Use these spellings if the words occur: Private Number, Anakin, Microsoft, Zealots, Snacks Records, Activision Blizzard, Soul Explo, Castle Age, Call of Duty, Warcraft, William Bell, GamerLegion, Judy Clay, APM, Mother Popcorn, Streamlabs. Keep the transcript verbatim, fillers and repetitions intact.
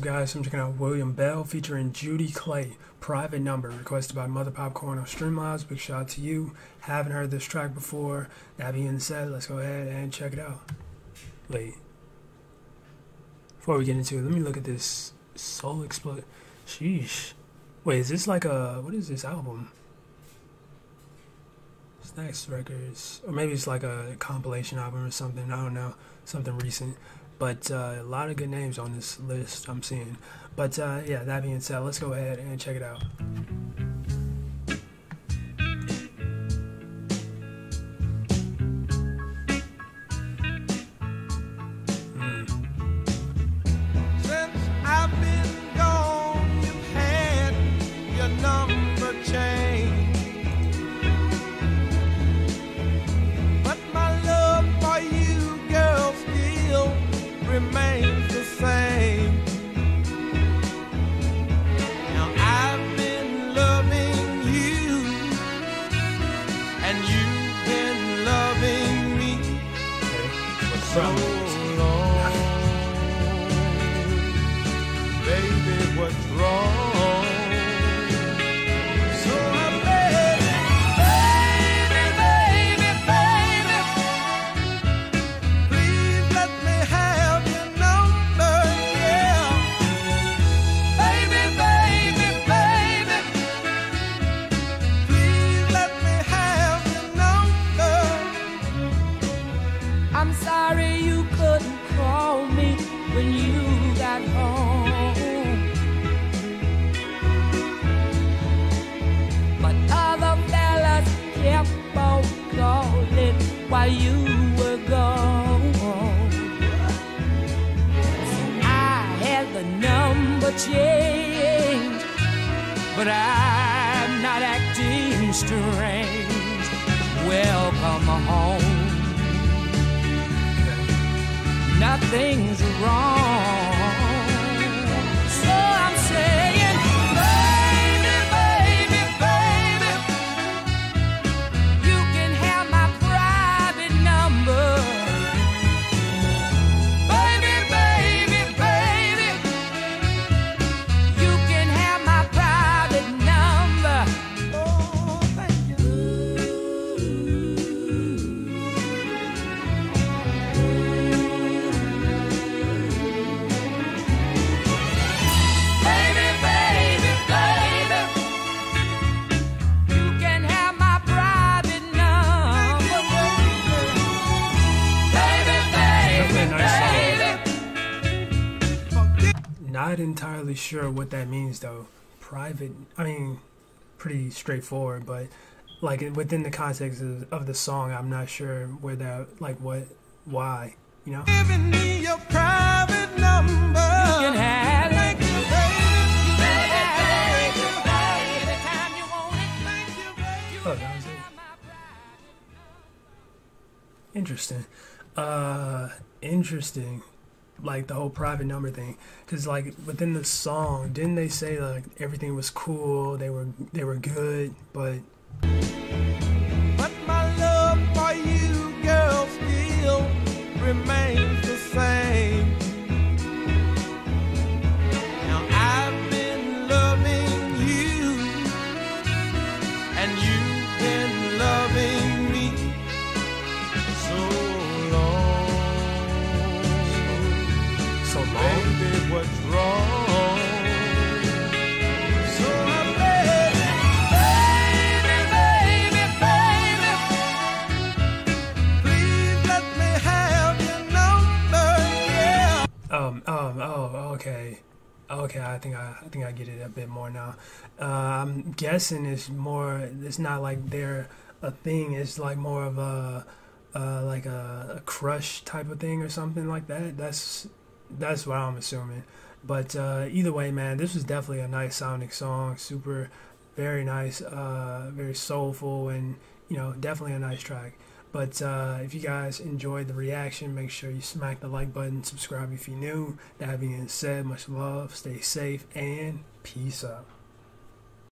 up, guys? I'm checking out William Bell featuring Judy Clay, Private Number, requested by Mother Popcorn on Streamlabs. Big shout out to you. Haven't heard this track before. That being said, let's go ahead and check it out. Wait. Before we get into it, let me look at this Soul Explo. Sheesh. Wait, is this like a... What is this album? Snacks Records. Or maybe it's like a compilation album or something. I don't know. Something recent. But uh, a lot of good names on this list I'm seeing. But uh, yeah, that being said, let's go ahead and check it out. While you were gone, I had the number changed, but I'm not acting strange. Welcome home, nothing's wrong, so I'm saying. Not entirely sure what that means though. Private, I mean, pretty straightforward, but like within the context of, of the song, I'm not sure where that, like what, why, you know? Giving me your private number. You can have it. Oh, that was it. Interesting. Uh, interesting. Like the whole private number thing, because like within the song, didn't they say like everything was cool, they were they were good, but but my love for you, girl, still remains the same. Now I've been loving you and you've been loving me so long. So long. Baby, what's wrong? So I baby, baby, baby, baby, please let me have your number, yeah. Um, um, oh, okay. Okay, I think I, I think I get it a bit more now. Uh, I'm guessing it's more, it's not like they're a thing, it's like more of a, uh, like a, a crush type of thing or something like that. That's... That's what I'm assuming. But uh, either way, man, this was definitely a nice sounding song. Super, very nice, uh, very soulful, and, you know, definitely a nice track. But uh, if you guys enjoyed the reaction, make sure you smack the like button, subscribe if you're new. That being said, much love, stay safe, and peace out.